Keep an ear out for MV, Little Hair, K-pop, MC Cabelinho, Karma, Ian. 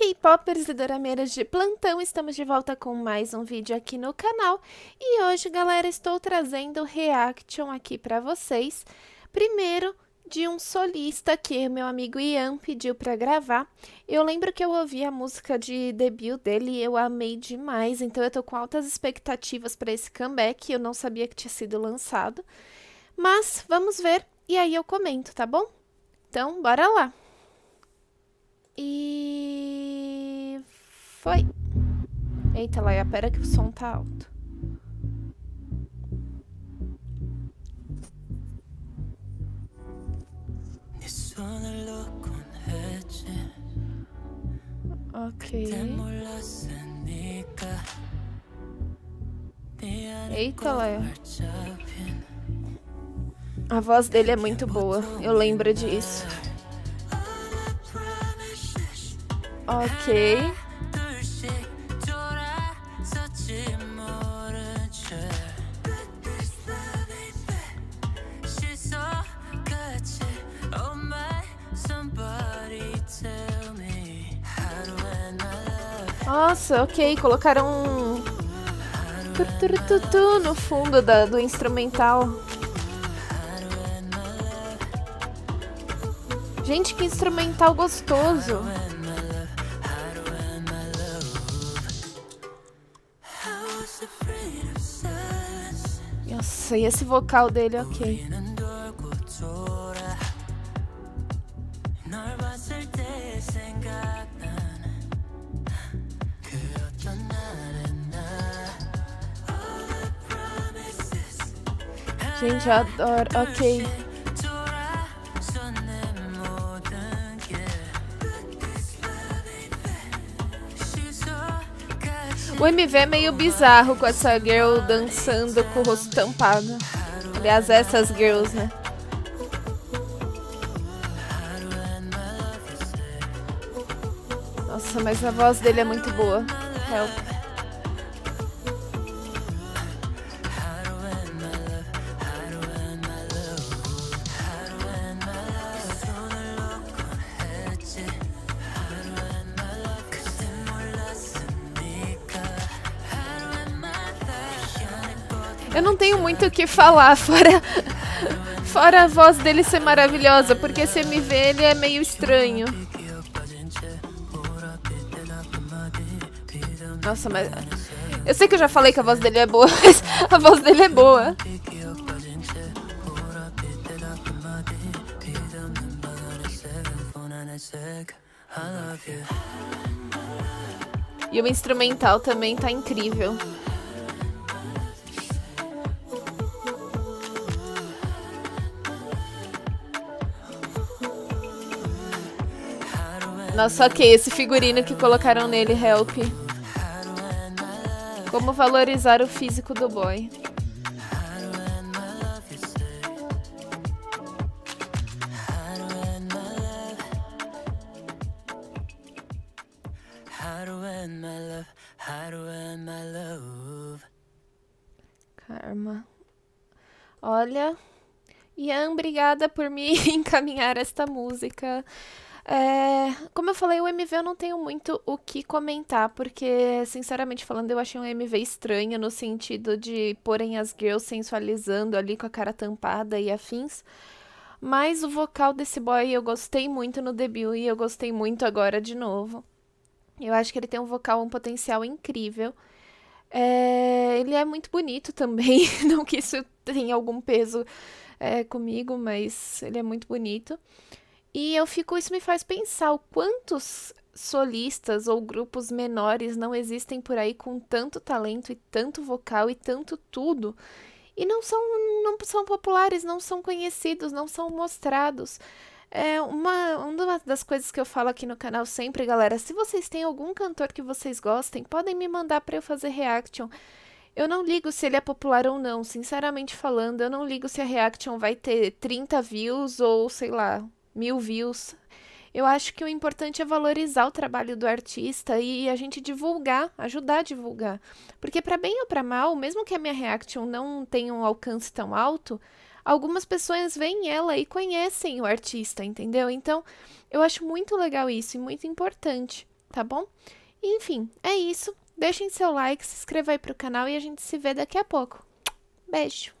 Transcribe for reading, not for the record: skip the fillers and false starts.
K-popers e dorameiras de plantão, estamos de volta com mais um vídeo aqui no canal. E hoje, galera, estou trazendo reaction aqui pra vocês. Primeiro, de um solista que meu amigo Ian pediu pra gravar. Eu lembro que eu ouvi a música de debut dele e eu amei demais. Então eu tô com altas expectativas pra esse comeback, eu não sabia que tinha sido lançado. Mas vamos ver e aí eu comento, tá bom? Então, bora lá! E... foi! Eita, Laia, pera que o som tá alto. Ok. Eita, Laia. A voz dele é muito boa, eu lembro disso. Ok. Nossa, ok, colocaram um tu no fundo do instrumental. Gente, que instrumental gostoso. Nossa, e esse vocal dele, ok. Gente, eu adoro, ok. O MV é meio bizarro com essa girl dançando com o rosto tampado. Aliás, essas girls, né? Nossa, mas a voz dele é muito boa. Help. Eu não tenho muito o que falar, fora a voz dele ser maravilhosa, porque esse MV ele é meio estranho. Nossa, mas... eu sei que eu já falei que a voz dele é boa, mas a voz dele é boa. E o instrumental também tá incrível. Nossa, ok, esse figurino que colocaram nele, help. Como valorizar o físico do boy. Karma. Olha, Ian, obrigada por me encaminhar esta música. Como eu falei, o MV eu não tenho muito o que comentar, porque, sinceramente falando, eu achei um MV estranho no sentido de porem as girls sensualizando ali com a cara tampada e afins. Mas o vocal desse boy eu gostei muito no debut e eu gostei muito agora de novo. Eu acho que ele tem um vocal, um potencial incrível. Ele é muito bonito também, não que isso tenha algum peso comigo, mas ele é muito bonito. E isso me faz pensar o quantos solistas ou grupos menores não existem por aí com tanto talento e tanto vocal e tanto tudo. E não são populares, não são conhecidos, não são mostrados. Uma das coisas que eu falo aqui no canal sempre, galera, se vocês têm algum cantor que vocês gostem, podem me mandar para eu fazer reaction. Eu não ligo se ele é popular ou não, sinceramente falando, eu não ligo se a reaction vai ter 30 views ou, sei lá... 1000 views. Eu acho que o importante é valorizar o trabalho do artista e a gente divulgar, ajudar a divulgar. Porque para bem ou para mal, mesmo que a minha reaction não tenha um alcance tão alto, algumas pessoas veem ela e conhecem o artista, entendeu? Então, eu acho muito legal isso e muito importante. tá bom? Enfim, é isso. Deixem seu like, se inscreva aí pro canal e a gente se vê daqui a pouco. Beijo!